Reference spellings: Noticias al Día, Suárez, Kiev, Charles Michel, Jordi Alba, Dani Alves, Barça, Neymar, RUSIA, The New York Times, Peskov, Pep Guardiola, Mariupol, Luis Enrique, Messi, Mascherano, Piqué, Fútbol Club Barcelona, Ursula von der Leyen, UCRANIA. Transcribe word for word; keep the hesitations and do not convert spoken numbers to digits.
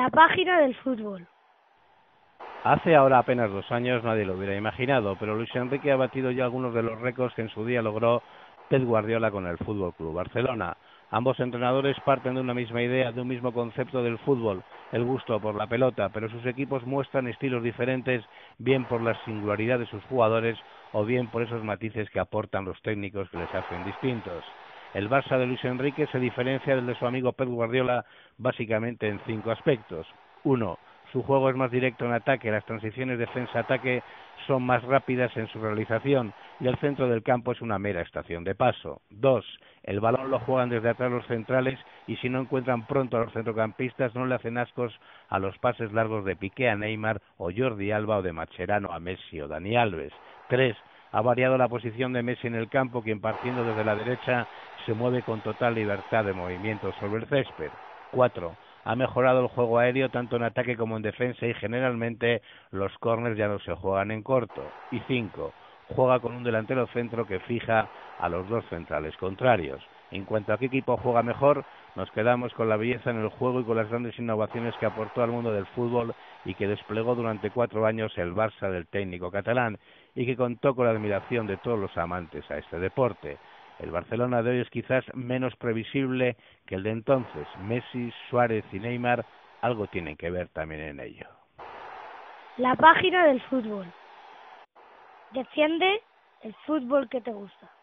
La página del fútbol. Hace ahora apenas dos años nadie lo hubiera imaginado, pero Luis Enrique ha batido ya algunos de los récords que en su día logró Pep Guardiola con el Fútbol Club Barcelona. Ambos entrenadores parten de una misma idea, de un mismo concepto del fútbol, el gusto por la pelota, pero sus equipos muestran estilos diferentes, bien por la singularidad de sus jugadores o bien por esos matices que aportan los técnicos que les hacen distintos. El Barça de Luis Enrique se diferencia del de su amigo Pep Guardiola básicamente en cinco aspectos. Uno. Su juego es más directo en ataque, las transiciones defensa-ataque son más rápidas en su realización y el centro del campo es una mera estación de paso. Dos. El balón lo juegan desde atrás los centrales y si no encuentran pronto a los centrocampistas no le hacen ascos a los pases largos de Piqué a Neymar o Jordi Alba o de Mascherano a Messi o Dani Alves. Tres. Ha variado la posición de Messi en el campo, quien partiendo desde la derecha se mueve con total libertad de movimiento sobre el césped. Cuatro. Ha mejorado el juego aéreo tanto en ataque como en defensa y generalmente los córners ya no se juegan en corto. Y cinco. Juega con un delantero centro que fija a los dos centrales contrarios. En cuanto a qué equipo juega mejor, nos quedamos con la belleza en el juego y con las grandes innovaciones que aportó al mundo del fútbol y que desplegó durante cuatro años el Barça del técnico catalán y que contó con la admiración de todos los amantes a este deporte. El Barcelona de hoy es quizás menos previsible que el de entonces. Messi, Suárez y Neymar algo tienen que ver también en ello. La página del fútbol. Defiende el fútbol que te gusta.